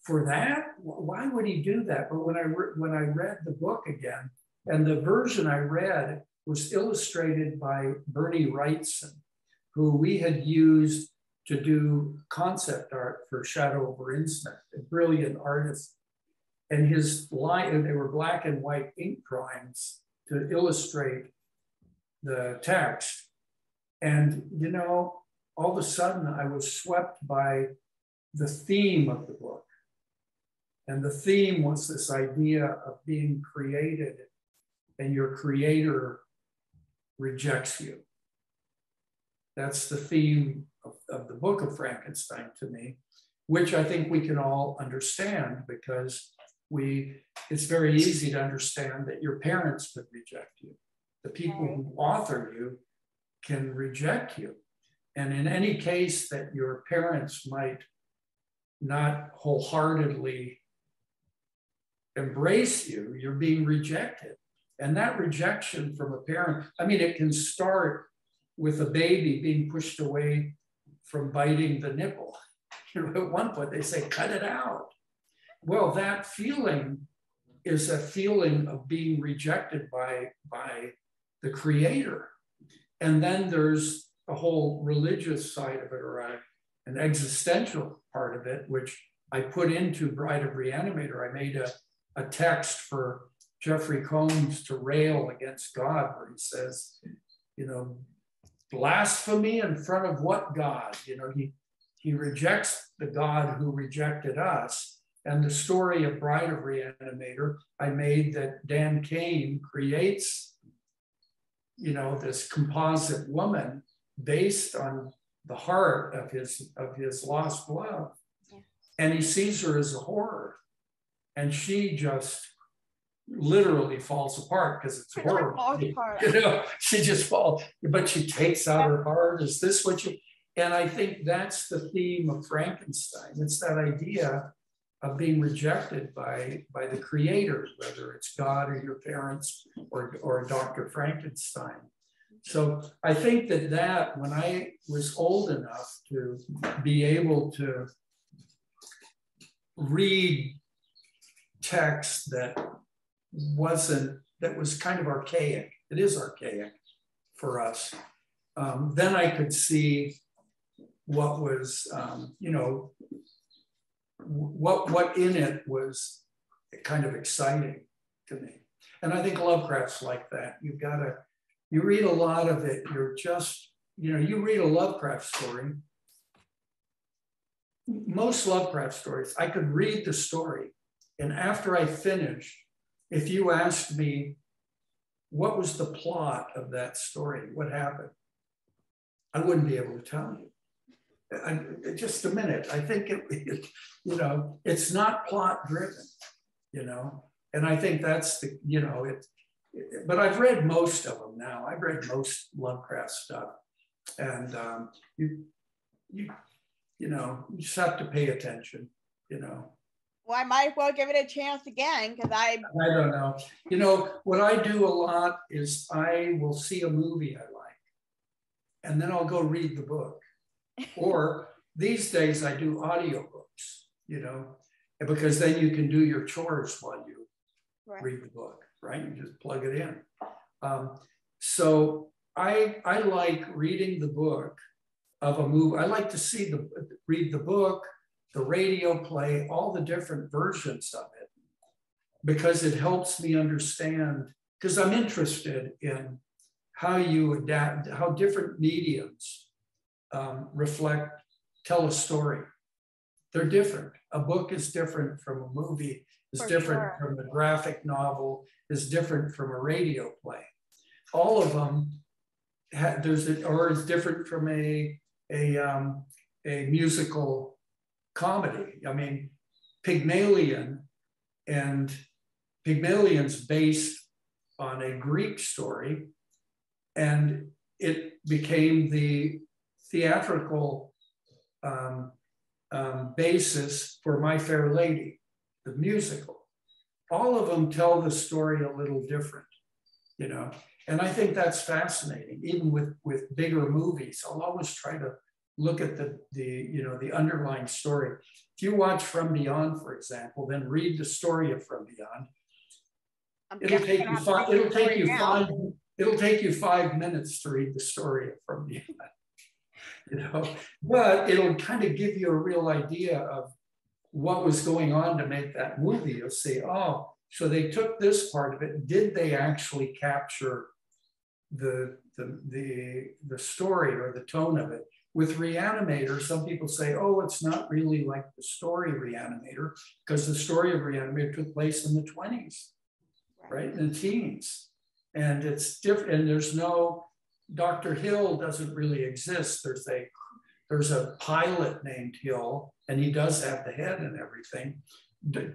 for that? Why would he do that? But when I read the book again, and the version I read was illustrated by Bernie Wrightson, who we had used to do concept art for Shadow over Innsmouth, a brilliant artist. And his line, they were black and white ink drawings to illustrate the text. And, you know, all of a sudden I was swept by the theme of the book. And the theme was this idea of being created and your creator rejects you. That's the theme of the book of Frankenstein to me, which I think we can all understand because it's very easy to understand that your parents could reject you. The people who author you can reject you. And in any case that your parents might not wholeheartedly embrace you, you're being rejected. And that rejection from a parent, I mean, it can start with a baby being pushed away from biting the nipple. You know, at one point they say, cut it out. Well, that feeling is a feeling of being rejected by the creator. And then there's a whole religious side of it, or an existential part of it, which I put into Bride of Reanimator. I made a text for Jeffrey Combs to rail against God, where he says, you know, blasphemy in front of what God? You know, he rejects the God who rejected us. And the story of Bride of Reanimator, I made that Dan Cain creates, you know, this composite woman based on the heart of his lost love. Yeah. And he sees her as a horror. And she just literally falls apart because it's horror. You know, she just falls, but she takes out her heart. Is this what you? And I think that's the theme of Frankenstein. It's that idea of being rejected by the creator, whether it's God or your parents or Dr. Frankenstein. So I think that when I was old enough to be able to read text that was kind of archaic, it is archaic for us, then I could see what was, you know, what in it was kind of exciting to me. And I think Lovecraft's like that. You read a lot of it, you're just, you know, you read a Lovecraft story. Most Lovecraft stories, I could read the story. And after I finished, if you asked me, what was the plot of that story? What happened? I wouldn't be able to tell you. Just a minute. I think it, you know, it's not plot driven, you know, and I think that's the, you know, but I've read most of them now. I've read most Lovecraft stuff, and you know, you just have to pay attention, you know. Well, I might as well give it a chance again because I don't know. You know, what I do a lot is I will see a movie I like, and then I'll go read the book. Or these days I do audiobooks, you know, because then you can do your chores while you read the book, right? You just plug it in. So I like reading the book of a movie. I like to read the book, the radio play, all the different versions of it, because it helps me understand, because I'm interested in how you adapt, how different mediums tell a story. They're different. A book is different from a movie, is different from a graphic novel, is different from a radio play. All of them, or is different from a musical comedy. I mean, Pygmalion's based on a Greek story, and it became the theatrical basis for My Fair Lady, the musical. All of them tell the story a little different, you know? And I think that's fascinating, even with bigger movies. I'll always try to look at the underlying story. If you watch From Beyond, for example, then read the story of From Beyond. It'll take you five It'll take you 5 minutes to read the story from you, you know, but it'll kind of give you a real idea of what was going on to make that movie. You'll say, oh, so they took this part of it. Did they actually capture the story or the tone of it? With Re-Animator, some people say, oh, it's not really like the story Re-Animator, because the story of Re-Animator took place in the 20s, right? In the teens. And it's different, and there's no, Dr. Hill doesn't really exist. There's a pilot named Hill, and he does have the head and everything.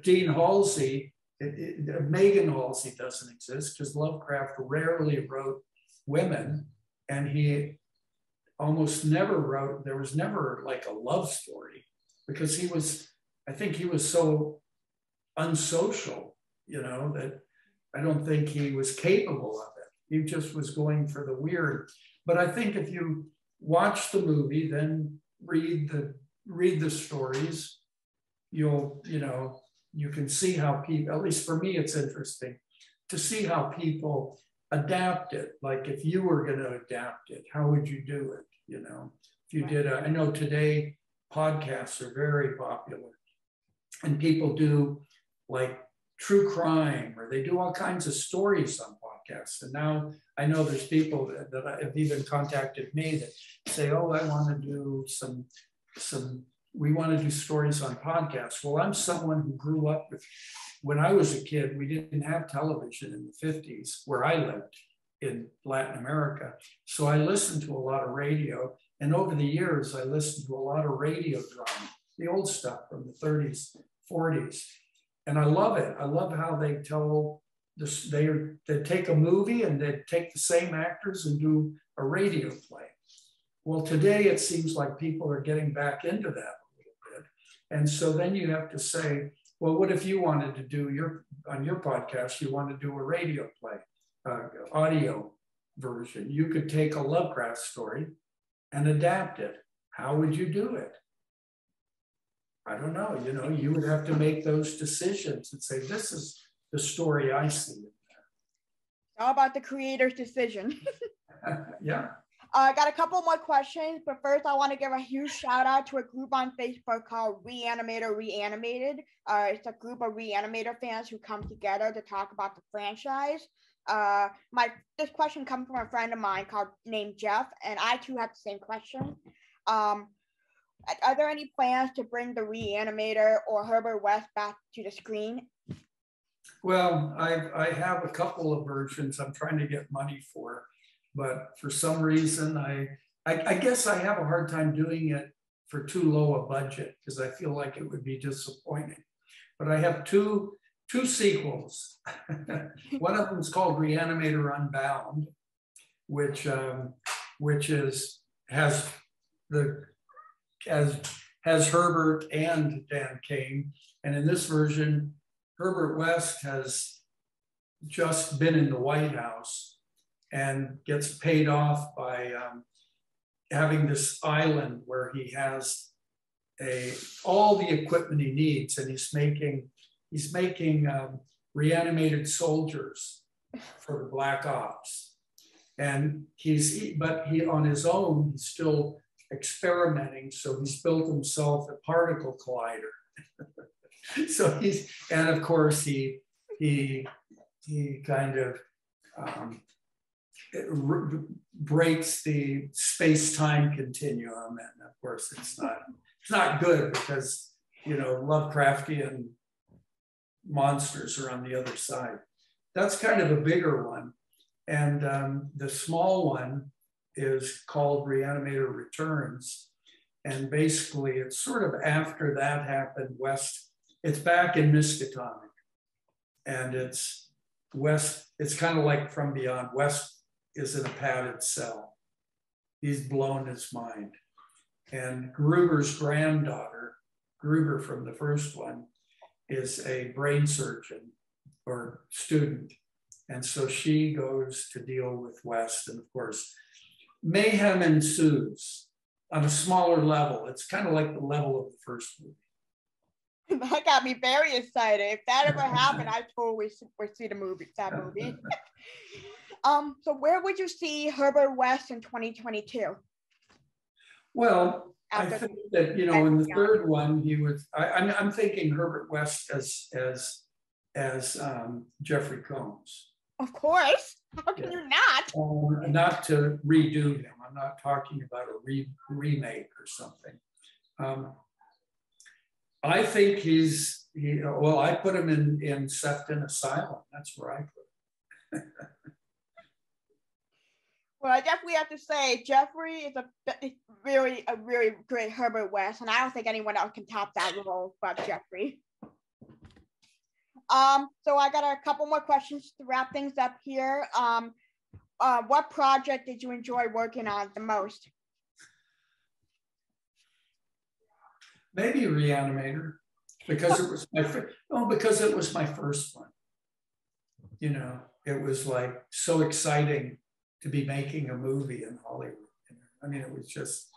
Dean Halsey, Megan Halsey doesn't exist because Lovecraft rarely wrote women, and he almost never wrote, there was never like a love story, because he was, I think he was so unsocial, you know, that I don't think he was capable of it. He just was going for the weird. But I think if you watch the movie, then read the stories, you'll, you know, you can see how people, at least for me, it's interesting to see how people adapt it. Like if you were going to adapt it, how would you do it? You know, if you did, I know today podcasts are very popular and people do like true crime, or they do all kinds of stories on podcasts. And now I know there's people that have even contacted me that say, oh, I want to do we want to do stories on podcasts. Well, I'm someone who grew up with, when I was a kid, we didn't have television in the 50s where I lived in Latin America. So I listened to a lot of radio. And over the years, I listened to a lot of radio drama, the old stuff from the 30s, 40s. And I love it. I love how they tell this, they take a movie and they take the same actors and do a radio play. Well, today it seems like people are getting back into that a little bit. And so then you have to say, well, what if you wanted to do on your podcast, you want to do a radio play, audio version? You could take a Lovecraft story and adapt it. How would you do it? I don't know, you know, you would have to make those decisions and say, this is the story I see. All about the creator's decision. Yeah. I got a couple more questions, but first I want to give a huge shout out to a group on Facebook called Re-Animator Reanimated. It's a group of Re-Animator fans who come together to talk about the franchise. This question comes from a friend of mine named Jeff, and I too have the same question. Are there any plans to bring the Re-Animator or Herbert West back to the screen? Well, I have a couple of versions I'm trying to get money for, but for some reason, I guess I have a hard time doing it for too low a budget because I feel like it would be disappointing. But I have two sequels. One of them is called Re-Animator Unbound, which has Herbert and Dan Kane. And in this version, Herbert West has just been in the White House and gets paid off by having this island where he has all the equipment he needs, and he's making reanimated soldiers for the Black Ops. And but he on his own, he's still experimenting, so he's built himself a particle collider. So he's, and of course he kind of breaks the space-time continuum, and of course it's not good because, you know, Lovecraftian monsters are on the other side. That's kind of a bigger one, and the small one is called Re-Animator Returns. And basically it's sort of after that happened, it's back in Miskatonic. And it's kind of like From Beyond. West is in a padded cell. He's blown his mind. And Gruber's granddaughter, Gruber from the first one, is a brain surgeon or student. And so she goes to deal with West, and of course, mayhem ensues on a smaller level. It's kind of like the level of the first movie. That got me very excited. If that ever happened, I totally would see the movie, that movie. So where would you see Herbert West in 2022? Well, I think that, you know, in the third one, he was, I'm thinking Herbert West as Jeffrey Combs. Of course, how can you not? Not to redo him. I'm not talking about a remake or something. I think he's, well, I put him in Sefton Asylum. That's where I put him. Well, I definitely have to say Jeffrey is a really great Herbert West, and I don't think anyone else can top that role but Jeffrey. So I got a couple more questions to wrap things up here. What project did you enjoy working on the most? Maybe Re-Animator, because it was my because it was my first one. You know, it was like so exciting to be making a movie in Hollywood. I mean, it was just,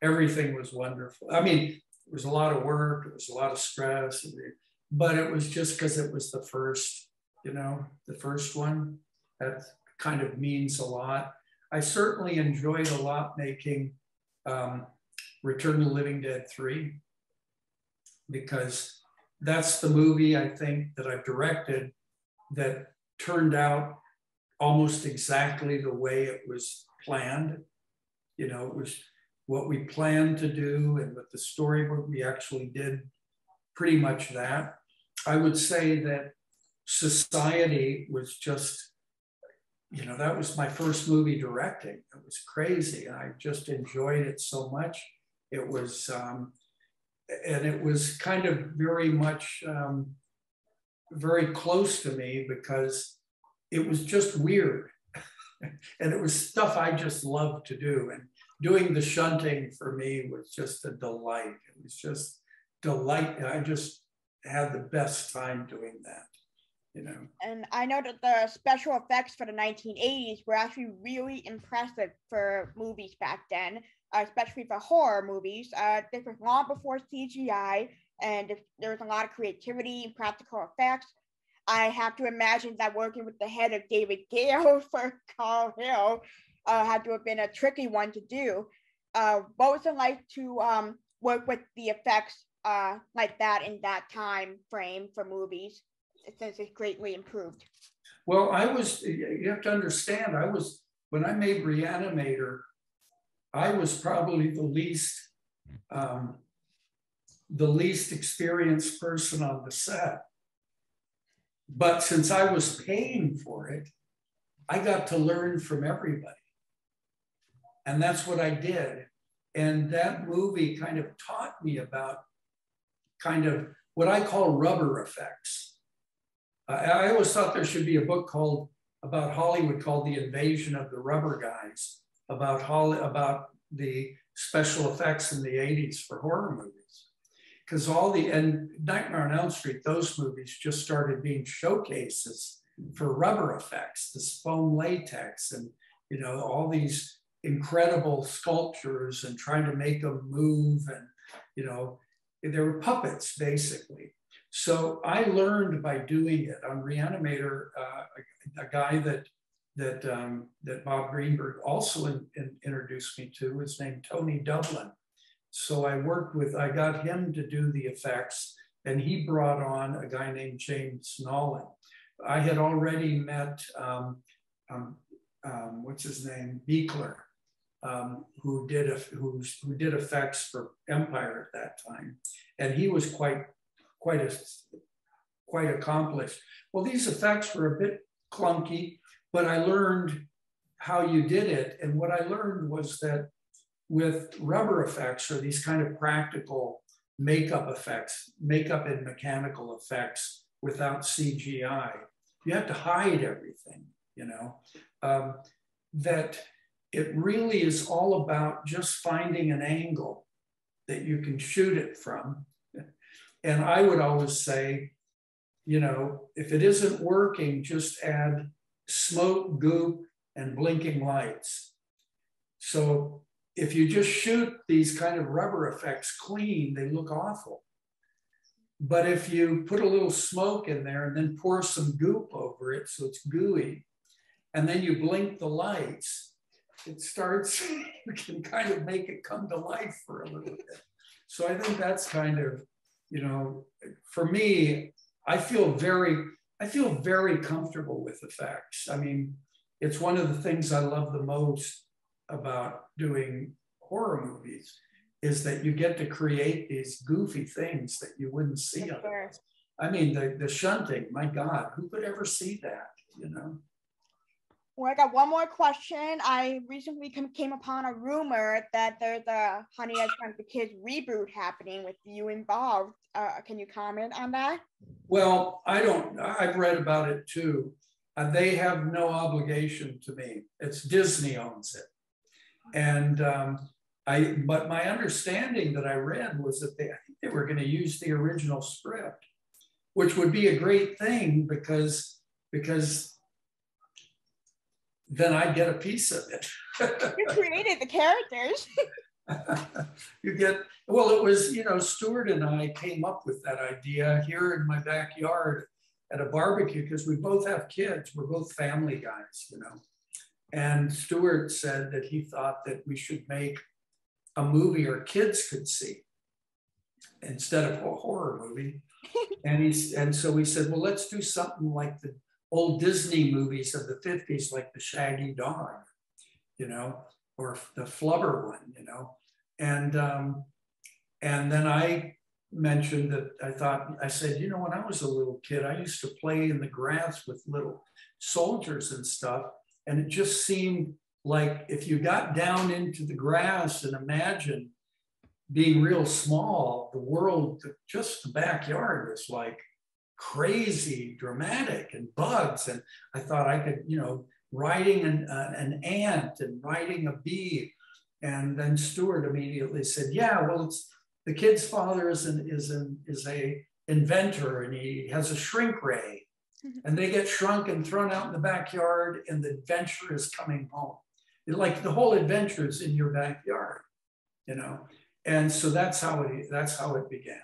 everything was wonderful. I mean, it was a lot of work, it was a lot of stress, but it was just because it was the first, you know, the first one. That kind of means a lot. I certainly enjoyed a lot making Return to Living Dead 3, because that's the movie I think that I've directed that turned out almost exactly the way it was planned. You know, it was what we planned to do, and with the storybook, we actually did pretty much that. I would say that Society was just, you know, that was my first movie directing. It was crazy, and I just enjoyed it so much. It was, and it was kind of very much, very close to me, because it was just weird. And it was stuff I just loved to do. And doing the shunting for me was just a delight. It was just delight. I just had the best time doing that, you know. And I know that the special effects for the 1980s were actually really impressive for movies back then, especially for horror movies. This was long before CGI, and there was a lot of creativity and practical effects. I have to imagine that working with the head of David Gale for Carl Hill had to have been a tricky one to do. What was it like to work with the effects like that in that time frame for movies, since it's greatly improved? Well, I was, you have to understand, I was, when I made Re-Animator, I was probably the least experienced person on the set. But since I was paying for it, I got to learn from everybody. And that's what I did. And that movie kind of taught me about kind of what I call rubber effects. I always thought there should be a book called about Hollywood called The Invasion of the Rubber Guys, about the special effects in the 80s for horror movies. Because all the, and Nightmare on Elm Street, those movies just started being showcases for rubber effects, this foam latex, and, you know, all these incredible sculptures and trying to make them move. And, you know, they were puppets basically. So I learned by doing it on Re-Animator, a guy that Bob Greenberg also introduced me to is named Tony Dublin. So I got him to do the effects, and he brought on a guy named James Nolan. I had already met, what's his name, Beekler, who did effects for Empire at that time. And he was quite accomplished. Well, these effects were a bit clunky, but I learned how you did it. And what I learned was that with rubber effects, or these kind of practical makeup effects, makeup and mechanical effects without CGI, you have to hide everything, you know, that it really is all about just finding an angle that you can shoot it from. And I would always say, you know, if it isn't working, just add smoke, goop, and blinking lights. So if you just shoot these kind of rubber effects clean, they look awful. But if you put a little smoke in there and then pour some goop over it so it's gooey, and then you blink the lights, it starts, you can kind of make it come to life for a little bit. So I think that's kind of, you know, for me, I feel very comfortable with effects. I mean, it's one of the things I love the most about doing horror movies is that you get to create these goofy things that you wouldn't see. Sure. I mean, the shunting, my God, who could ever see that, you know? Well, I got one more question. I recently came upon a rumor that there's a Honey, I Shrunk the Kids reboot happening with you involved. Can you comment on that? Well, I've read about it too. They have no obligation to me. It's Disney owns it. And but my understanding that I read was that they were gonna use the original script, which would be a great thing because then I get a piece of it. You created the characters. Well, it was, you know, Stuart and I came up with that idea here in my backyard at a barbecue because we both have kids. We're both family guys, you know. And Stuart said that he thought that we should make a movie our kids could see instead of a horror movie. And so we said, well, let's do something like the old Disney movies of the 50s, like the Shaggy Dog, you know, or the Flubber one, you know. And then I mentioned that I said, you know, when I was a little kid, I used to play in the grass with little soldiers and stuff. And it just seemed like if you got down into the grass and imagine being real small, the world, just the backyard was like crazy dramatic and bugs. And I thought I could, you know, riding an ant and riding a bee. And then Stuart immediately said, yeah, well, it's the kid's father is a inventor and he has a shrink ray. And they get shrunk and thrown out in the backyard and the adventure is coming home. Like the whole adventure is in your backyard, you know? And so that's how it began.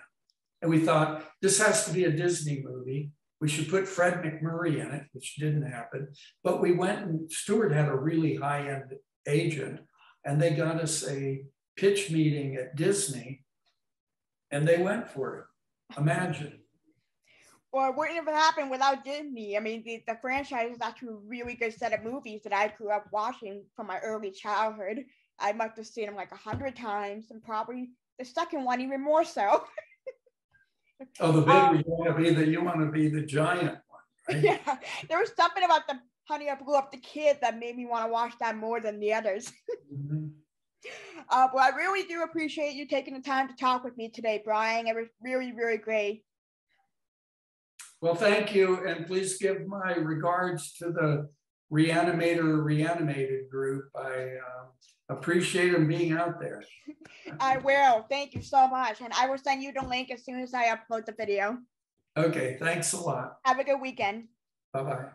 And we thought, this has to be a Disney movie. We should put Fred McMurray in it, which didn't happen. But we went and Stuart had a really high-end agent and they got us a pitch meeting at Disney and they went for it, imagine. Or it wouldn't have happened without Disney. I mean, the franchise is actually a really good set of movies that I grew up watching from my early childhood. I must have seen them like 100 times and probably the second one even more so. Oh, the baby, you want to be the giant one, right? Yeah, there was something about the Honey, I Blew Up the Kid that made me want to watch that more than the others. Mm-hmm. Well, I really do appreciate you taking the time to talk with me today, Brian. It was really, really great. Well, thank you, and please give my regards to the Re-Animator Re-Animated group. I appreciate them being out there. I will, thank you so much. And I will send you the link as soon as I upload the video. Okay, thanks a lot. Have a good weekend. Bye-bye.